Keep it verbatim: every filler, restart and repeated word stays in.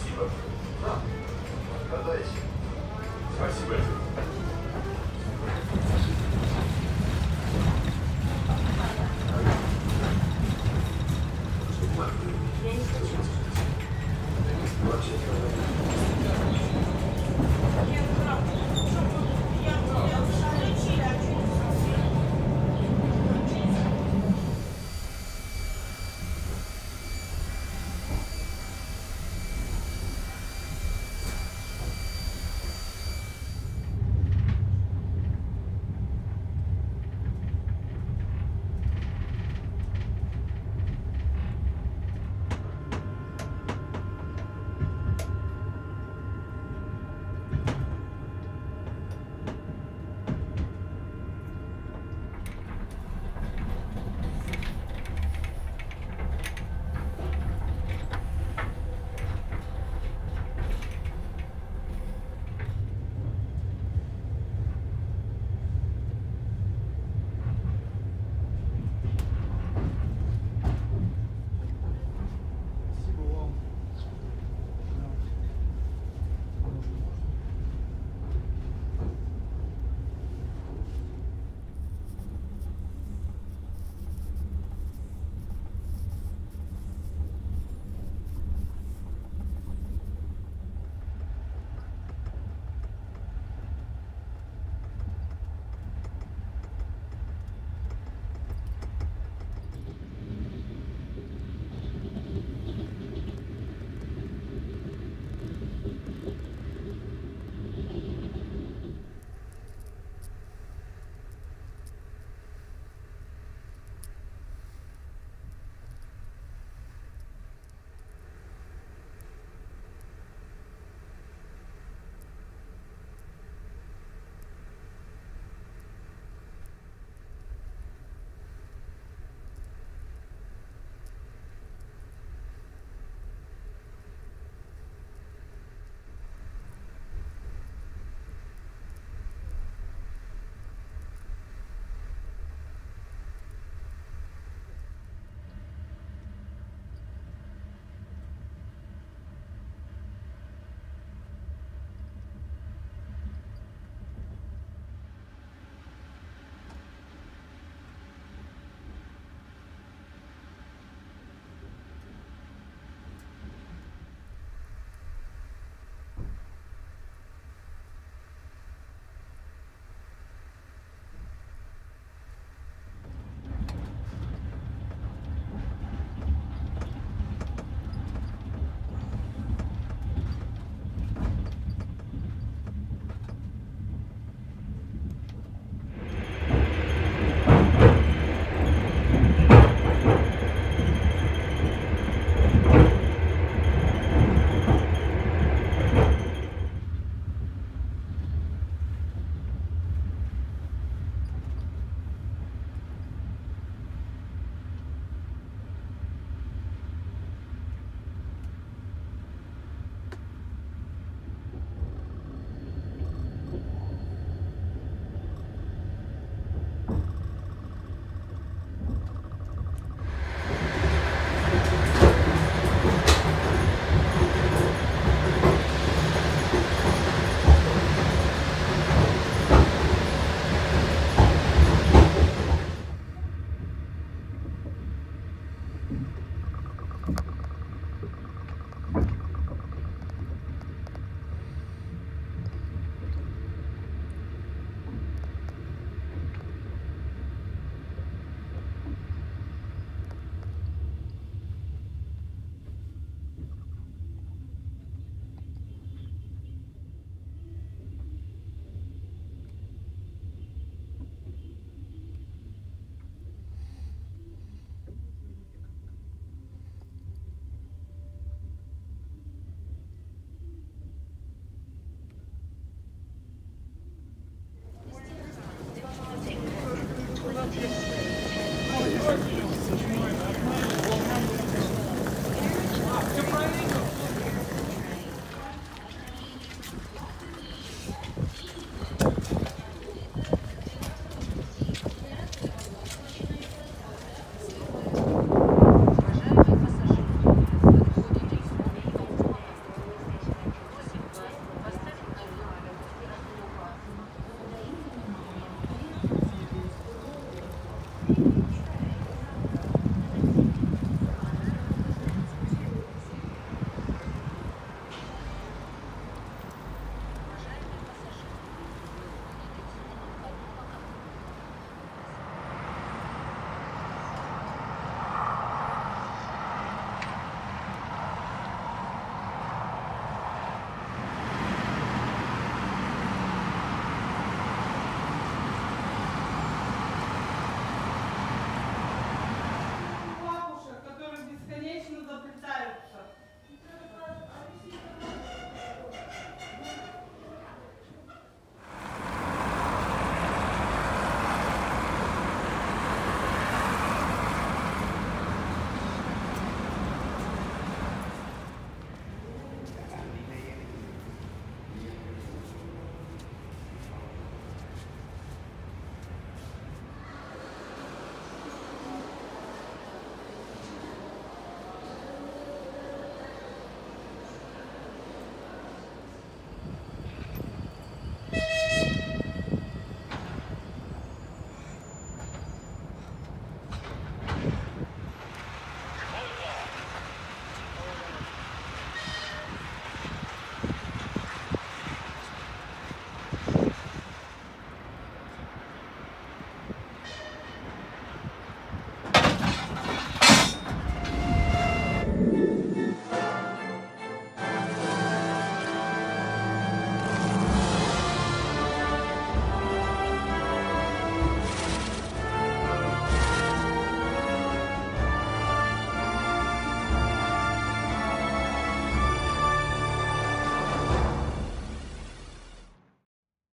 Спасибо. На, катайся. Спасибо. Я не хочу.